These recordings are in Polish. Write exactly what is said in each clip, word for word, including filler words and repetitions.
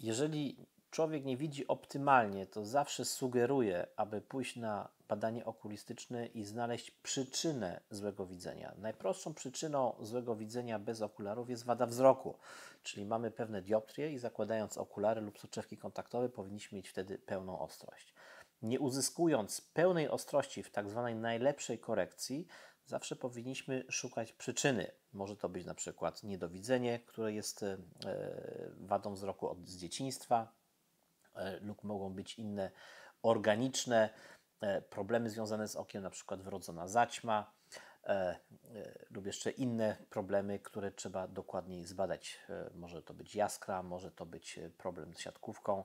Jeżeli człowiek nie widzi optymalnie, to zawsze sugeruję, aby pójść na badanie okulistyczne i znaleźć przyczynę złego widzenia. Najprostszą przyczyną złego widzenia bez okularów jest wada wzroku, czyli mamy pewne dioptrie i zakładając okulary lub soczewki kontaktowe powinniśmy mieć wtedy pełną ostrość. Nie uzyskując pełnej ostrości w tak zwanej najlepszej korekcji, zawsze powinniśmy szukać przyczyny. Może to być na przykład niedowidzenie, które jest wadą wzroku od, z dzieciństwa, lub mogą być inne organiczne problemy związane z okiem, na przykład wrodzona zaćma lub jeszcze inne problemy, które trzeba dokładniej zbadać. Może to być jaskra, może to być problem z siatkówką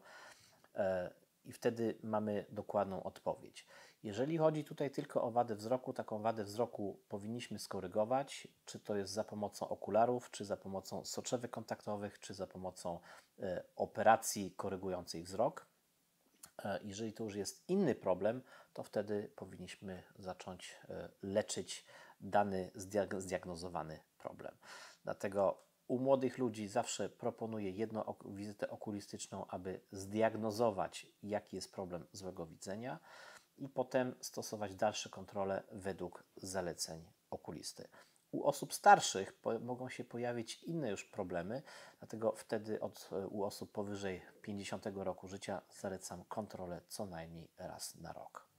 i wtedy mamy dokładną odpowiedź. Jeżeli chodzi tutaj tylko o wadę wzroku, taką wadę wzroku powinniśmy skorygować, czy to jest za pomocą okularów, czy za pomocą soczewek kontaktowych, czy za pomocą e, operacji korygującej wzrok. E, jeżeli to już jest inny problem, to wtedy powinniśmy zacząć e, leczyć dany zdiag- zdiagnozowany problem. Dlatego u młodych ludzi zawsze proponuję jedną ok- wizytę okulistyczną, aby zdiagnozować, jaki jest problem złego widzenia, i potem stosować dalsze kontrole według zaleceń okulisty. U osób starszych po, mogą się pojawić inne już problemy, dlatego wtedy od, u osób powyżej pięćdziesiątego roku życia zalecam kontrolę co najmniej raz na rok.